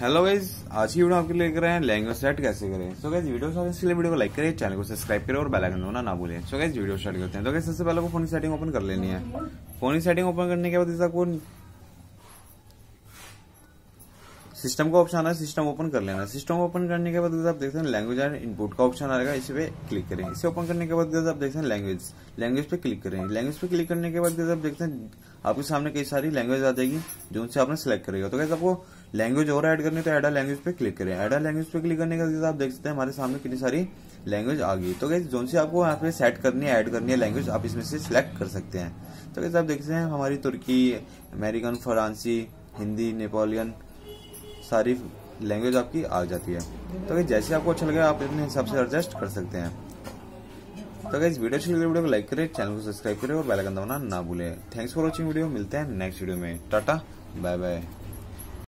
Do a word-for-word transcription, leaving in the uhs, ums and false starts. Hello guys, आज की video आपके लिए लेकर आए हैं लैंग्वेज सेट कैसे करें। सो गाइस वीडियो साथ इसके लिए वीडियो को लाइक करें, चैनल को सब्सक्राइब करें और बेल आइकन दबाना ना भूलें। सो गाइस वीडियो स्टार्ट करते हैं। तो गाइस सबसे पहले आपको फोन की सेटिंग ओपन कर लेनी है। फोन की सेटिंग ओपन करने के बाद आपको सिस्टम का ऑप्शन आना है, सिस्टम ओपन कर लेना। सिस्टम ओपन करने के बाद आप देखते हैं लैंग्वेज एंड इनपुट का ऑप्शन आएगा, इस पे क्लिक करें। इसे ओपन करने के बाद आप देखते हैं लैंग्वेज लैंग्वेज पे क्लिक करें। लैंग्वेज पे क्लिक करने के बाद आप देखते हैं आपके सामने कई सारी लैंग्वेज आ जाएगी जो उनसे आपने सेलेक्ट करेगा। तो कैसे आपको लैंग्वेज और ऐड करनी है तो ऐड अ लैंग्वेज पे क्लिक करें। ऐड अ लैंग्वेज पे क्लिक करने के बाद आप देख सकते हैं हमारे सामने कितनी सारी लैंग्वेज आ गई। तो गाइस जोन से आपको यहाँ पे सेट करनी है, ऐड करनी है लैंग्वेज, आप इसमें से सिलेक्ट कर सकते हैं। तो गाइस आप देखते हैं हमारी तुर्की, अमेरिकन, फ्रांसी, हिंदी, नेपालियन सारी लैंग्वेज आपकी आ जाती है। तो गाइस जैसे आपको अच्छा लगे आप अपने हिसाब से एडजस्ट कर सकते हैं। तो गाइस वीडियो अच्छी लगी वीडियो को लाइक करें, चैनल को सब्सक्राइब करें और बेल आइकन दबाना ना भूलें। थैंक्स फॉर वॉचिंग वीडियो, मिलते हैं नेक्स्ट वीडियो में। Tata bye bye.